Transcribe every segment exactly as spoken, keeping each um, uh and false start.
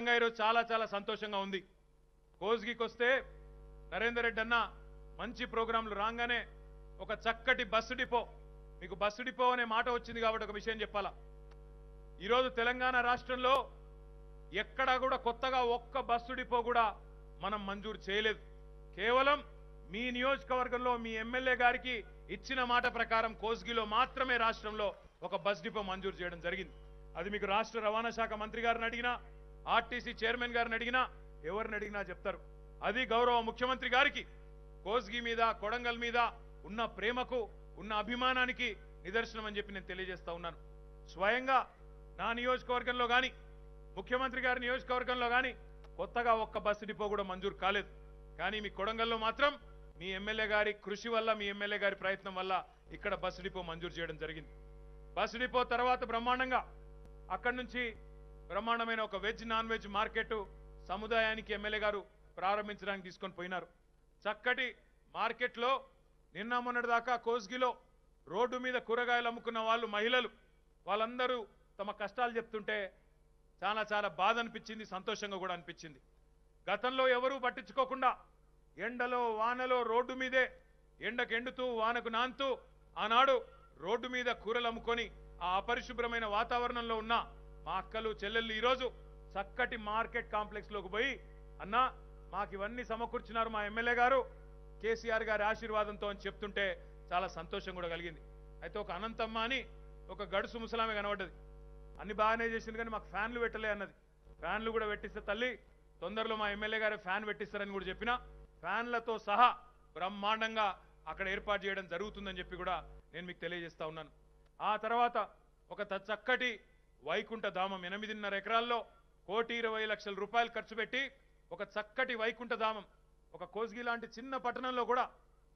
నిజంగా ఈ రోజు చాలా చాలా సంతోషంగా ఉంది. కోజ్గికొస్తే నరేందర్ రెడ్డి అన్న మంచి ప్రోగ్రాంలు రాగానే ఒక చక్కటి బస్సు డిపో, మీకు బస్సు డిపో అనే మాట వచ్చింది కాబట్టి ఒక విషయం చెప్పాలా. ఈరోజు తెలంగాణ రాష్ట్రంలో ఎక్కడా కూడా కొత్తగా ఒక్క బస్సు డిపో కూడా మనం మంజూరు చేయలేదు. కేవలం మీ నియోజకవర్గంలో మీ ఎమ్మెల్యే గారికి ఇచ్చిన మాట ప్రకారం కోజ్గిలో మాత్రమే రాష్ట్రంలో ఒక బస్ డిపో మంజూరు చేయడం జరిగింది. అది మీకు రాష్ట్ర రవాణా శాఖ మంత్రి గారిని అడిగినా, ఆర్టీసీ చైర్మన్ గారిని అడిగినా, ఎవరిని అడిగినా చెప్తారు. అది గౌరవ ముఖ్యమంత్రి గారికి కోజ్గి మీద, కొడంగల్ మీద ఉన్న ప్రేమకు, ఉన్న అభిమానానికి నిదర్శనం అని చెప్పి నేను తెలియజేస్తా ఉన్నాను. స్వయంగా నా నియోజకవర్గంలో కానీ, ముఖ్యమంత్రి గారి నియోజకవర్గంలో కానీ కొత్తగా ఒక్క బస్సు డిపో కూడా మంజూరు కాలేదు. కానీ మీ కొడంగల్లో మాత్రం మీ ఎమ్మెల్యే గారి కృషి వల్ల, మీ ఎమ్మెల్యే గారి ప్రయత్నం వల్ల ఇక్కడ బస్సు డిపో మంజూరు చేయడం జరిగింది. బస్సు డిపో తర్వాత బ్రహ్మాండంగా అక్కడి నుంచి బ్రహ్మాండమైన ఒక వెజ్ నాన్ వెజ్ మార్కెట్ సముదాయానికి ఎమ్మెల్యే గారు ప్రారంభించడానికి తీసుకొని పోయినారు. చక్కటి మార్కెట్లో నిన్న మొన్నటిదాకా కోజ్గిలో రోడ్డు మీద కూరగాయలు అమ్ముకున్న వాళ్ళు, మహిళలు, వాళ్ళందరూ తమ కష్టాలు చెప్తుంటే చాలా చాలా బాధ అనిపించింది, సంతోషంగా కూడా అనిపించింది. గతంలో ఎవరూ పట్టించుకోకుండా ఎండలో వానలో రోడ్డు మీదే, ఎండకు ఎండుతూ వానకు నాంతూ ఆనాడు రోడ్డు మీద కూరలు అమ్ముకొని ఆ అపరిశుభ్రమైన వాతావరణంలో ఉన్న మా అక్కలు చెల్లెళ్ళు ఈరోజు చక్కటి మార్కెట్ కాంప్లెక్స్లోకి పోయి, అన్న మాకు ఇవన్నీ సమకూర్చున్నారు మా ఎమ్మెల్యే గారు, కేసీఆర్ గారి ఆశీర్వాదంతో అని చెప్తుంటే చాలా సంతోషం కూడా కలిగింది. అయితే ఒక అనంతమ్మ అని ఒక గడుసు ముసలామే కనబడ్డది. అన్ని బాగానే చేసింది కానీ మాకు ఫ్యాన్లు పెట్టలే అన్నది. ఫ్యాన్లు కూడా పెట్టిస్తే తల్లి, తొందరలో మా ఎమ్మెల్యే గారు ఫ్యాన్ పెట్టిస్తారని కూడా చెప్పినా, ఫ్యాన్లతో సహా బ్రహ్మాండంగా అక్కడ ఏర్పాటు చేయడం జరుగుతుందని చెప్పి కూడా నేను మీకు తెలియజేస్తా ఉన్నాను. ఆ తర్వాత ఒక చక్కటి వైకుంఠ ధామం ఎనిమిదిన్నర ఎకరాల్లో కోటి ఇరవై లక్షల రూపాయలు ఖర్చు పెట్టి ఒక చక్కటి వైకుంఠ ధామం ఒక కోజ్గి లాంటి చిన్న పట్టణంలో కూడా,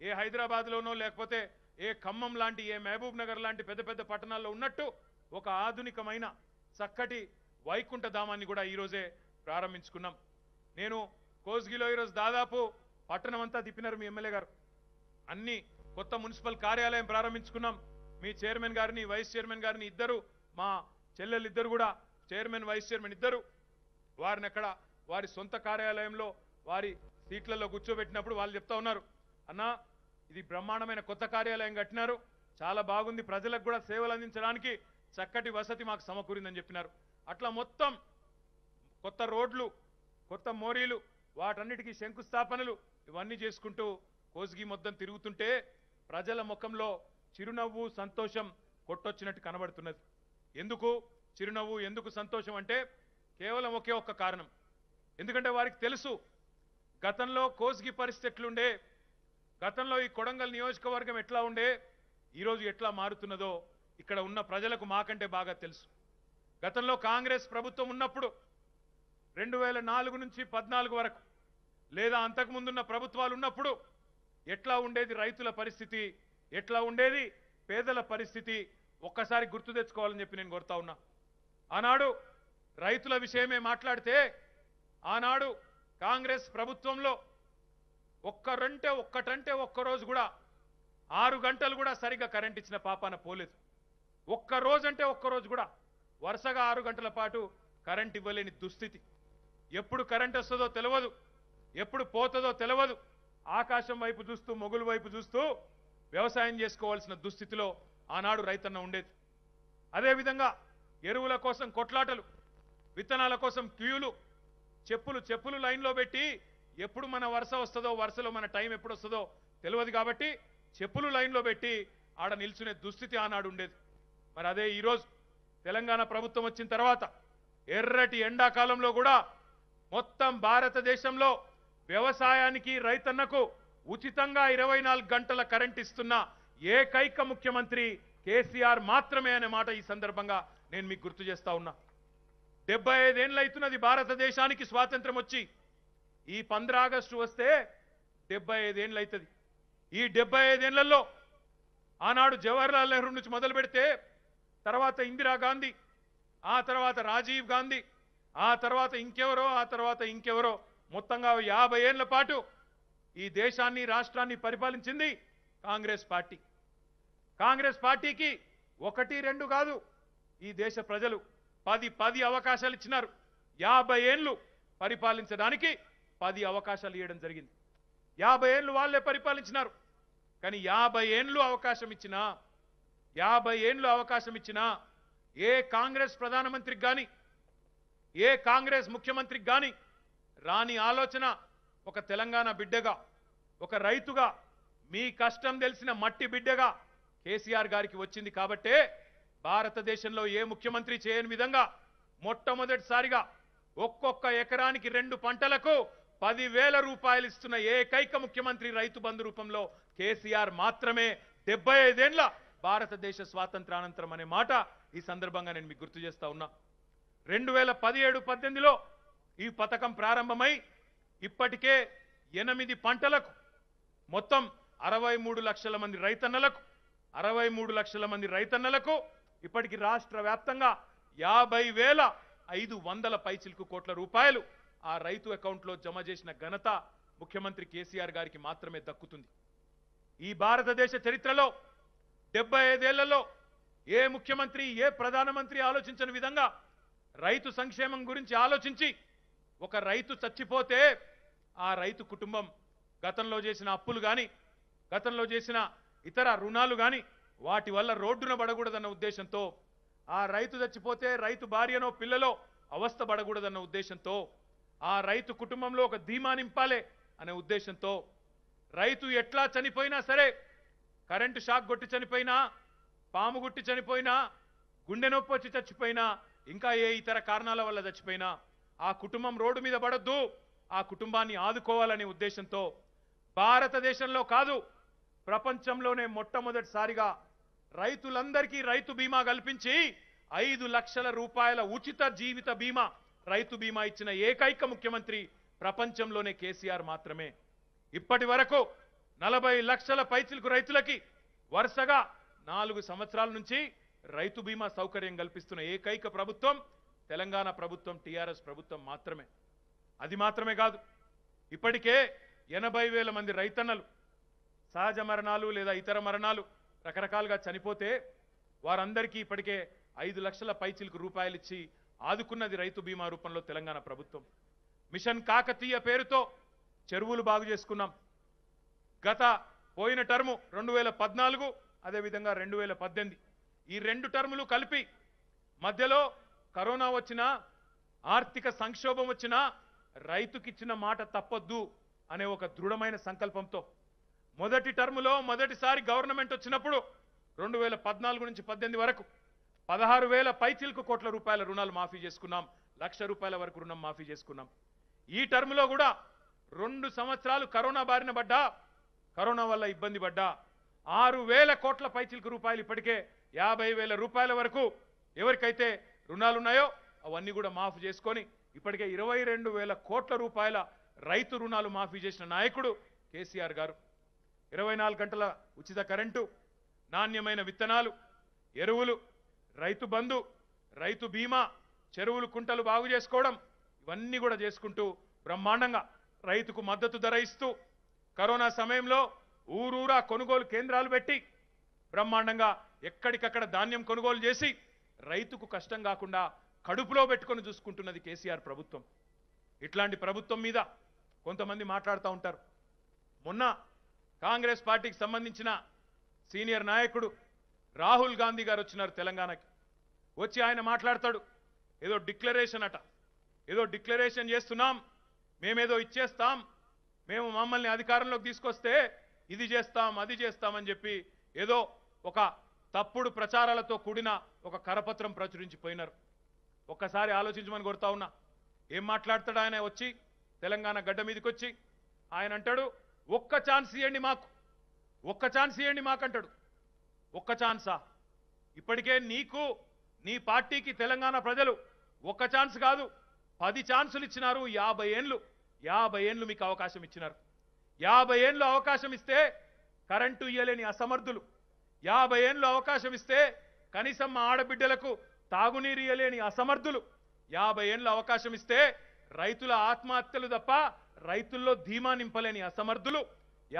ఏ హైదరాబాద్లోనో లేకపోతే ఏ ఖమ్మం లాంటి, ఏ మహబూబ్నగర్ లాంటి పెద్ద పెద్ద పట్టణాల్లో ఉన్నట్టు ఒక ఆధునికమైన చక్కటి వైకుంఠ ధామాన్ని కూడా ఈరోజే ప్రారంభించుకున్నాం. నేను కోజ్గిలో ఈరోజు దాదాపు పట్టణం అంతా తిప్పినారు మీ ఎమ్మెల్యే గారు. అన్ని కొత్త మున్సిపల్ కార్యాలయం ప్రారంభించుకున్నాం. మీ చైర్మన్ గారిని, వైస్ చైర్మన్ గారిని ఇద్దరు, మా చెల్లెలు ఇద్దరు కూడా, చైర్మన్ వైస్ చైర్మన్ ఇద్దరు వారిని అక్కడ వారి సొంత కార్యాలయంలో వారి సీట్లలో కూర్చోబెట్టినప్పుడు వాళ్ళు చెప్తా ఉన్నారు, అన్న ఇది బ్రహ్మాండమైన కొత్త కార్యాలయం కట్టినారు, చాలా బాగుంది, ప్రజలకు కూడా సేవలు అందించడానికి చక్కటి వసతి మాకు సమకూరిందని చెప్పినారు. అట్లా మొత్తం కొత్త రోడ్లు, కొత్త మోరీలు, వాటన్నిటికీ శంకుస్థాపనలు, ఇవన్నీ చేసుకుంటూ కోజ్గి మొత్తం తిరుగుతుంటే ప్రజల ముఖంలో చిరునవ్వు, సంతోషం కొట్టొచ్చినట్టు కనబడుతున్నది. ఎందుకు చిరునవ్వు, ఎందుకు సంతోషం అంటే కేవలం ఒకే ఒక్క కారణం. ఎందుకంటే వారికి తెలుసు గతంలో కోజ్గి పరిస్థితి ఎట్లుండే, గతంలో ఈ కొడంగల్ నియోజకవర్గం ఎట్లా ఉండే, ఈరోజు ఎట్లా మారుతున్నదో ఇక్కడ ఉన్న ప్రజలకు మాకంటే బాగా తెలుసు. గతంలో కాంగ్రెస్ ప్రభుత్వం ఉన్నప్పుడు రెండు వేల నాలుగు నుంచి పద్నాలుగు వరకు, లేదా అంతకుముందున్న ప్రభుత్వాలు ఉన్నప్పుడు ఎట్లా ఉండేది రైతుల పరిస్థితి, ఎట్లా ఉండేది పేదల పరిస్థితి ఒక్కసారి గుర్తు తెచ్చుకోవాలని చెప్పి నేను కోరుతా ఉన్నా. ఆనాడు రైతుల విషయమే మాట్లాడితే ఆనాడు కాంగ్రెస్ ప్రభుత్వంలో ఒక్కరంటే ఒక్కటంటే ఒక్కరోజు కూడా ఆరు గంటలు కూడా సరిగ్గా కరెంట్ ఇచ్చిన పాపాన పోలేదు. ఒక్కరోజంటే ఒక్కరోజు కూడా వరుసగా ఆరు గంటల పాటు కరెంట్ ఇవ్వలేని దుస్థితి. ఎప్పుడు కరెంట్ వస్తుందో తెలియదు, ఎప్పుడు పోతుందో తెలియదు. ఆకాశం వైపు చూస్తూ, మొగులు వైపు చూస్తూ వ్యవసాయం చేసుకోవాల్సిన దుస్థితిలో ఆనాడు రైతన్న ఉండేది. అదేవిధంగా ఎరువుల కోసం కొట్లాటలు, విత్తనాల కోసం క్యూలు, చెప్పులు చెప్పులు లైన్లో పెట్టి ఎప్పుడు మన వరుస వస్తుందో, వరుసలో మన టైం ఎప్పుడు వస్తుందో తెలియదు కాబట్టి చెప్పులు లైన్లో పెట్టి ఆడ నిల్చునే దుస్థితి ఆనాడు ఉండేది. మరి అదే ఈరోజు తెలంగాణ ప్రభుత్వం వచ్చిన తర్వాత ఎర్రటి ఎండాకాలంలో కూడా మొత్తం భారతదేశంలో వ్యవసాయానికి, రైతన్నకు ఉచితంగా ఇరవై నాలుగు గంటల కరెంట్ ఇస్తున్న ఏకైక ముఖ్యమంత్రి కేసీఆర్ మాత్రమే అనే మాట ఈ సందర్భంగా నేను మీకు గుర్తు చేస్తా ఉన్నా. డెబ్బై ఐదేళ్ళు అవుతున్నది భారతదేశానికి స్వాతంత్రం వచ్చి. ఈ పంద్ర ఆగస్టు వస్తే డెబ్బై ఐదేళ్ళు అవుతుంది. ఈ డెబ్బై ఐదేళ్లలో ఆనాడు జవహర్లాల్ నెహ్రూ నుంచి మొదలు పెడితే, తర్వాత ఇందిరాగాంధీ, ఆ తర్వాత రాజీవ్ గాంధీ, ఆ తర్వాత ఇంకెవరో, ఆ తర్వాత ఇంకెవరో, మొత్తంగా యాభై ఏళ్ల పాటు ఈ దేశాన్ని, రాష్ట్రాన్ని పరిపాలించింది కాంగ్రెస్ పార్టీ. కాంగ్రెస్ పార్టీకి ఒకటి రెండు కాదు ఈ దేశ ప్రజలు పది పది అవకాశాలు ఇచ్చినారు. యాభై ఏళ్లు పరిపాలించడానికి పది అవకాశాలు ఇవ్వడం జరిగింది. యాభై ఏళ్లు వాళ్ళే పరిపాలించినారు. కానీ యాభై ఏళ్లు అవకాశం ఇచ్చినా యాభై ఏళ్లు అవకాశం ఇచ్చినా ఏ కాంగ్రెస్ ప్రధానమంత్రికి గాని ఏ కాంగ్రెస్ ముఖ్యమంత్రికి గాని రాని ఆలోచన ఒక తెలంగాణ బిడ్డగా, ఒక రైతుగా, మీ కష్టం తెలిసిన మట్టి బిడ్డగా కేసీఆర్ గారికి వచ్చింది. కాబట్టే భారతదేశంలో ఏ ముఖ్యమంత్రి చేయని విధంగా మొట్టమొదటిసారిగా ఒక్కొక్క ఎకరానికి రెండు పంటలకు పదివేల రూపాయలు ఇస్తున్న ఏకైక ముఖ్యమంత్రి రైతు బంధు రూపంలో కేసీఆర్ మాత్రమే డెబ్బై ఐదేళ్ల భారతదేశ స్వాతంత్రానంతరం అనే మాట ఈ సందర్భంగా నేను మీకు గుర్తు చేస్తా ఉన్నా. రెండు వేల పదిహేడు పద్దెనిమిదిలో ఈ పథకం ప్రారంభమై ఇప్పటికే ఎనిమిది పంటలకు మొత్తం అరవై మూడు లక్షల మంది రైతన్నలకు అరవై మూడు లక్షల మంది రైతన్నలకు ఇప్పటికి రాష్ట్ర వ్యాప్తంగా యాభై వేల ఐదు వందల పైచిలకు కోట్ల రూపాయలు ఆ రైతు అకౌంట్లో జమ చేసిన ఘనత ముఖ్యమంత్రి కేసీఆర్ గారికి మాత్రమే దక్కుతుంది. ఈ భారతదేశ చరిత్రలో డెబ్బై ఐదేళ్లలో ఏ ముఖ్యమంత్రి ఏ ప్రధానమంత్రి ఆలోచించని విధంగా రైతు సంక్షేమం గురించి ఆలోచించి, ఒక రైతు చచ్చిపోతే ఆ రైతు కుటుంబం గతంలో చేసిన అప్పులు కానీ గతంలో చేసిన ఇతర రుణాలు కానీ వాటి వల్ల రోడ్డున పడకూడదన్న ఉద్దేశంతో, ఆ రైతు చచ్చిపోతే రైతు భార్యనో పిల్లలో అవస్థ పడకూడదన్న ఉద్దేశంతో, ఆ రైతు కుటుంబంలో ఒక ధీమా నింపాలే అనే ఉద్దేశంతో, రైతు ఎట్లా చనిపోయినా సరే, కరెంటు షాక్ కొట్టి చనిపోయినా, పాము గుట్టి చనిపోయినా, గుండె నొప్పి వచ్చి చచ్చిపోయినా, ఇంకా ఏ ఇతర కారణాల వల్ల చచ్చిపోయినా ఆ కుటుంబం రోడ్డు మీద పడొద్దు, ఆ కుటుంబాన్ని ఆదుకోవాలనే ఉద్దేశంతో భారతదేశంలో కాదు ప్రపంచంలోనే మొట్టమొదటిసారిగా రైతులందరికీ రైతు బీమా కల్పించి ఐదు లక్షల రూపాయల ఉచిత జీవిత బీమా, రైతు బీమా ఇచ్చిన ఏకైక ముఖ్యమంత్రి ప్రపంచంలోనే కేసీఆర్ మాత్రమే. ఇప్పటి వరకు నలభై లక్షల పైచిలకు రైతులకి వరుసగా నాలుగు సంవత్సరాల నుంచి రైతు బీమా సౌకర్యం కల్పిస్తున్న ఏకైక ప్రభుత్వం తెలంగాణ ప్రభుత్వం, టీఆర్ఎస్ ప్రభుత్వం మాత్రమే. అది మాత్రమే కాదు, ఇప్పటికే ఎనభై వేల మంది రైతన్నలు సహజ మరణాలు లేదా ఇతర మరణాలు రకరకాలుగా చనిపోతే వారందరికీ ఇప్పటికే ఐదు లక్షల పైచిలకు రూపాయలు ఇచ్చి ఆదుకున్నది రైతు బీమా రూపంలో తెలంగాణ ప్రభుత్వం. మిషన్ కాకతీయ పేరుతో చెరువులు బాగు చేసుకున్నాం. గత పోయిన టర్ము రెండు వేల పద్నాలుగు అదేవిధంగా రెండు వేల పద్దెనిమిది ఈ రెండు టర్ములు కలిపి మధ్యలో కరోనా వచ్చినా ఆర్థిక సంక్షోభం వచ్చినా రైతుకిచ్చిన మాట తప్పొద్దు అనే ఒక దృఢమైన సంకల్పంతో మొదటి టర్ములో మొదటిసారి గవర్నమెంట్ వచ్చినప్పుడు రెండు వేల పద్నాలుగు నుంచి పద్దెనిమిది వరకు పదహారు వేల పైచిలకు కోట్ల రూపాయల రుణాలు మాఫీ చేసుకున్నాం, లక్ష రూపాయల వరకు రుణం మాఫీ చేసుకున్నాం. ఈ టర్ములో కూడా రెండు సంవత్సరాలు కరోనా బారిన పడ్డా, కరోనా వల్ల ఇబ్బంది పడ్డా ఆరు వేల కోట్ల పైచిలకు రూపాయలు ఇప్పటికే యాభై వేల రూపాయల వరకు ఎవరికైతే రుణాలు ఉన్నాయో అవన్నీ కూడా మాఫీ చేసుకొని ఇప్పటికే ఇరవై రెండు వేల కోట్ల రూపాయల రైతు రుణాలు మాఫీ చేసిన నాయకుడు కేసీఆర్ గారు. ఇరవై నాలుగు గంటల ఉచిత కరెంటు, నాణ్యమైన విత్తనాలు, ఎరువులు, రైతు బంధు, రైతు బీమా, చెరువులు కుంటలు బాగు చేసుకోవడం, ఇవన్నీ కూడా చేసుకుంటూ బ్రహ్మాండంగా రైతుకు మద్దతు ధర ఇస్తూ కరోనా సమయంలో ఊరూరా కొనుగోలు కేంద్రాలు పెట్టి బ్రహ్మాండంగా ఎక్కడికక్కడ ధాన్యం కొనుగోలు చేసి రైతుకు కష్టం కాకుండా కడుపులో పెట్టుకొని చూసుకుంటున్నది కేసీఆర్ ప్రభుత్వం. ఇట్లాంటి ప్రభుత్వం మీద కొంతమంది మాట్లాడుతూ ఉంటారు. మొన్న కాంగ్రెస్ పార్టీకి సంబంధించిన సీనియర్ నాయకుడు రాహుల్ గాంధీ గారు వచ్చినారు తెలంగాణకి. వచ్చి ఆయన మాట్లాడతాడు, ఏదో డిక్లరేషన్ అట, ఏదో డిక్లరేషన్ చేస్తున్నాం, మేమేదో ఇచ్చేస్తాం, మేము మమ్మల్ని అధికారంలోకి తీసుకొస్తే ఇది చేస్తాం అది చేస్తామని చెప్పి ఏదో ఒక తప్పుడు ప్రచారాలతో కూడిన ఒక కరపత్రం ప్రచురించిపోయినారు. ఒక్కసారి ఆలోచించమని కోరుతా ఉన్నా. ఏం మాట్లాడతాడు ఆయన వచ్చి తెలంగాణ గడ్డ మీదకి వచ్చి? ఆయన అంటాడు, ఒక్క ఛాన్స్ ఇవ్వండి మాకు, ఒక్క ఛాన్స్ ఇవ్వండి మాకంటాడు. ఒక్క ఛాన్సా? ఇప్పటికే నీకు నీ పార్టీకి తెలంగాణ ప్రజలు ఒక్క ఛాన్స్ కాదు పది ఛాన్సులు ఇచ్చినారు. యాభై ఏళ్ళు యాభై ఏళ్ళు మీకు అవకాశం ఇచ్చినారు. యాభై ఏళ్ళు అవకాశం ఇస్తే కరెంటు ఇయ్యలేని అసమర్థులు, యాభై ఏళ్ళు అవకాశం ఇస్తే కనీసం మా ఆడబిడ్డలకు తాగునీరు ఇయ్యలేని అసమర్థులు, యాభై ఏళ్ళు అవకాశం ఇస్తే రైతుల ఆత్మహత్యలు తప్ప రైతుల్లో ధీమా నింపలేని అసమర్థులు,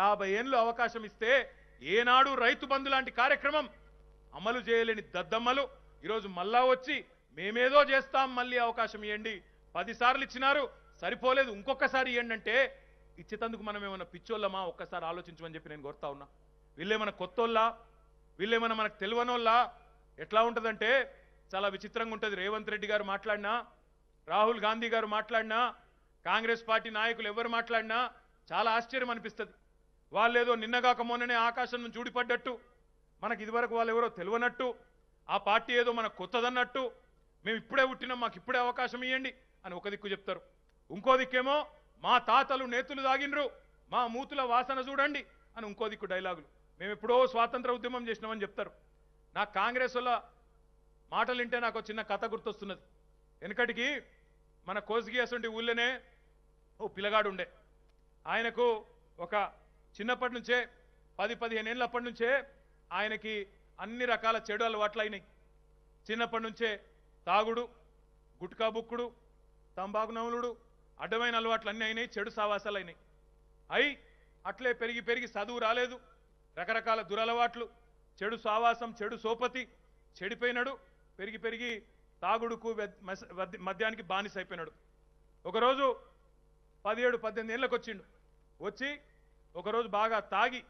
యాభై ఏళ్ళు అవకాశం ఇస్తే ఏనాడు రైతు బంధు లాంటి కార్యక్రమం అమలు చేయలేని దద్దమ్మలు ఈరోజు మళ్ళా వచ్చి మేమేదో చేస్తాం మళ్ళీ అవకాశం ఇవ్వండి, పది సార్లు ఇచ్చినారు సరిపోలేదు ఇంకొకసారి ఏంటంటే ఇచ్చితందుకు మనం ఏమన్నా పిచ్చోళ్ళమా ఒక్కసారి ఆలోచించమని చెప్పి నేను కోరుతా ఉన్నా. వీళ్ళేమన్నా కొత్తోళ్ళా వీళ్ళేమన్నా మనకు తెలియనోళ్ళా? ఎట్లా ఉంటదంటే చాలా విచిత్రంగా ఉంటుంది. రేవంత్ రెడ్డి గారు మాట్లాడినా రాహుల్ గాంధీ గారు మాట్లాడినా కాంగ్రెస్ పార్టీ నాయకులు ఎవరు మాట్లాడినా చాలా ఆశ్చర్యం అనిపిస్తుంది. వాళ్ళేదో నిన్నగాక మొన్ననే ఆకాశం నుంచి ఊడిపడ్డట్టు మనకు ఇదివరకు వాళ్ళు ఎవరో తెలియనట్టు ఆ పార్టీ ఏదో మనకు కొత్తదన్నట్టు మేము ఇప్పుడే పుట్టినాం మాకు ఇప్పుడే అవకాశం ఇవ్వండి అని ఒక దిక్కు చెప్తారు. ఇంకో దిక్కేమో మా తాతలు నేతులు దాగినరు మా మూతుల వాసన చూడండి అని ఇంకో దిక్కు డైలాగులు. మేము ఎప్పుడో స్వాతంత్ర ఉద్యమం చేసినామని చెప్తారు. నాకు కాంగ్రెస్ వల్ల మాటలు వింటే నాకు చిన్న కథ గుర్తొస్తున్నది. వెనకటికి మన కోసిగియాసంటి ఊళ్ళోనే ఓ పిల్లగాడు ఉండే. ఆయనకు ఒక చిన్నప్పటి నుంచే పది పదిహేను ఏళ్ళప్పటి నుంచే ఆయనకి అన్ని రకాల చెడు అలవాట్లు అయినాయి. చిన్నప్పటి నుంచే తాగుడు గుట్కా బుక్కుడు తంబాకు నములుడు అడ్డమైన అలవాట్లు అన్నీ అయినాయి. చెడు సావాసాలు అయినాయి. అయి అట్లే పెరిగి పెరిగి చదువు రాలేదు. రకరకాల దురలవాట్లు చెడు సావాసం చెడు సోపతి చెడిపోయినాడు. పెరిగి పెరిగి తాగుడుకు మద్యానికి బానిస అయిపోయినాడు. ఒకరోజు పదిహేడు పద్దెనిమిది ఏళ్ళకి వచ్చిండు. వచ్చి ఒకరోజు బాగా తాగి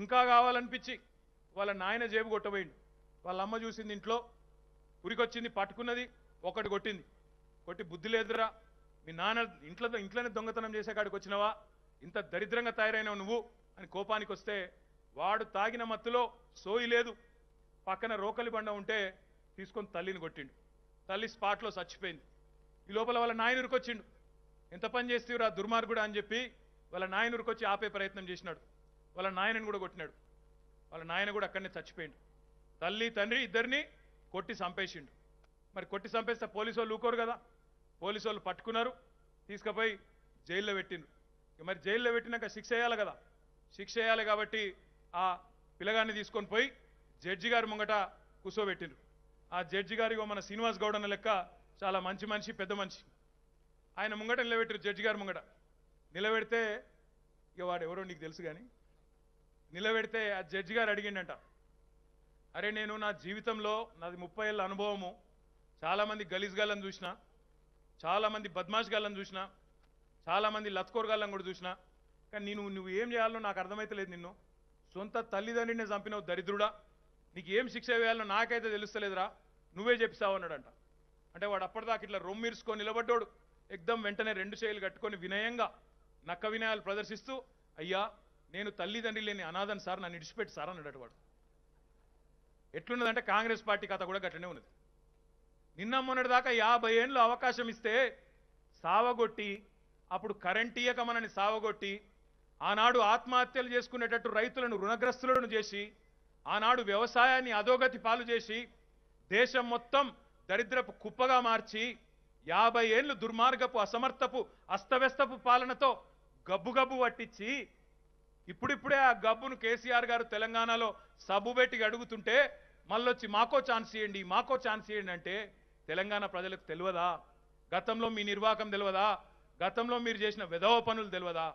ఇంకా కావాలనిపించి వాళ్ళ నాయన జేబు కొట్టబోయిండు. వాళ్ళ అమ్మ చూసింది ఇంట్లో ఉరికొచ్చింది పట్టుకున్నది ఒకటి కొట్టింది. కొట్టి బుద్ధి లేదురా మీ నాన్న ఇంట్లో ఇంట్లోనే దొంగతనం చేసే కాడికి వచ్చినావా ఇంత దరిద్రంగా తయారైనావు నువ్వు అని కోపానికి వస్తే వాడు తాగిన మత్తులో సోయి లేదు. పక్కన రోకలి బండ ఉంటే తీసుకొని తల్లిని కొట్టిండు. తల్లి స్పాట్లో చచ్చిపోయింది. ఈ లోపల వాళ్ళ నాయన ఉరికొచ్చిండు. ఎంత పని చేస్తేవురా దుర్మార్గుడు అని చెప్పి వాళ్ళ నాయన ఉరికొచ్చి ఆపే ప్రయత్నం చేసినాడు. వాళ్ళ నాయనని కూడా కొట్టినాడు. వాళ్ళ నాయన కూడా అక్కడనే చచ్చిపోయిండు. తల్లి తండ్రి ఇద్దరిని కొట్టి చంపేసిండు. మరి కొట్టి చంపేస్తే పోలీసు వాళ్ళు ఊకోరు కదా. పోలీసు వాళ్ళు పట్టుకున్నారు తీసుకుపోయి జైల్లో పెట్టిండ్రు. మరి జైల్లో పెట్టినాక శిక్ష వేయాలి కదా. శిక్ష వేయాలి కాబట్టి ఆ పిల్లగాన్ని తీసుకొని పోయి జడ్జి గారి ముంగట కూర్చోబెట్టిండ్రు. ఆ జడ్జి గారికి మన శ్రీనివాస్ గౌడన్న లెక్క చాలా మంచి మనిషి పెద్ద మనిషి ఆయన ముంగట నిలబెట్టారు. జడ్జి గారి ముంగట నిలబెడితే ఇక వాడు ఎవరో నీకు తెలుసు కానీ నిలబెడితే ఆ జడ్జి గారు అడిగిండంట, అరే నేను నా జీవితంలో నాది ముప్పై ఏళ్ళ అనుభవము చాలామంది గలీజ్ గాళ్ళని చూసినా చాలామంది బద్మాష్ గాళ్ళని చూసినా చాలామంది లత్కోర్ గాళ్ళని కూడా చూసినా కానీ నేను నువ్వు ఏం చేయాలో నాకు అర్థమైతలేదు. నిన్ను సొంత తల్లిదండ్రిని చంపినవు దరిద్రుడా. నీకు ఏం శిక్ష వేయాలో నాకైతే తెలుస్తలేదురా నువ్వే చెప్పిస్తావు అన్నాడంట. అంటే వాడు అప్పటిదాకా ఇట్లా రొమ్మిర్చుకొని నిలబడ్డాడు. ఎగ్దం వెంటనే రెండు చేయిలు కట్టుకొని వినయంగా నక్క వినయాలు ప్రదర్శిస్తూ, అయ్యా నేను తల్లిదండ్రి లేని అనాథన్ సార్ నన్ను ఇడిచిపెట్టి సార్ అన్నాడట. వాడు ఎట్లున్నదంటే కాంగ్రెస్ పార్టీ కథ కూడా గట్లనే ఉన్నది. నిన్న మొన్నటి దాకా యాభై ఏళ్ళు అవకాశం ఇస్తే సావగొట్టి అప్పుడు కరెంట్ ఇయ్యక మనని సావగొట్టి ఆనాడు ఆత్మహత్యలు చేసుకునేటట్టు రైతులను రుణగ్రస్తులను చేసి ఆనాడు వ్యవసాయాన్ని అధోగతి పాలు చేసి దేశం మొత్తం దరిద్రపు కుప్పగా మార్చి యాభై ఏళ్ళు దుర్మార్గపు అసమర్థపు అస్తవ్యస్తపు పాలనతో గబ్బుగబ్బు పట్టించి ఇప్పుడిప్పుడే ఆ గబ్బును కేసీఆర్ గారు తెలంగాణలో సబ్బుబెట్టి అడుగుతుంటే మళ్ళొచ్చి మాకో ఛాన్స్ ఇవ్వండి మాకో ఛాన్స్ ఇవ్వండి అంటే తెలంగాణ ప్రజలకు తెలియదా? గతంలో మీ నిర్వాహకం తెలియదా? గతంలో మీరు చేసిన వెధవ పనులు తెలియదా?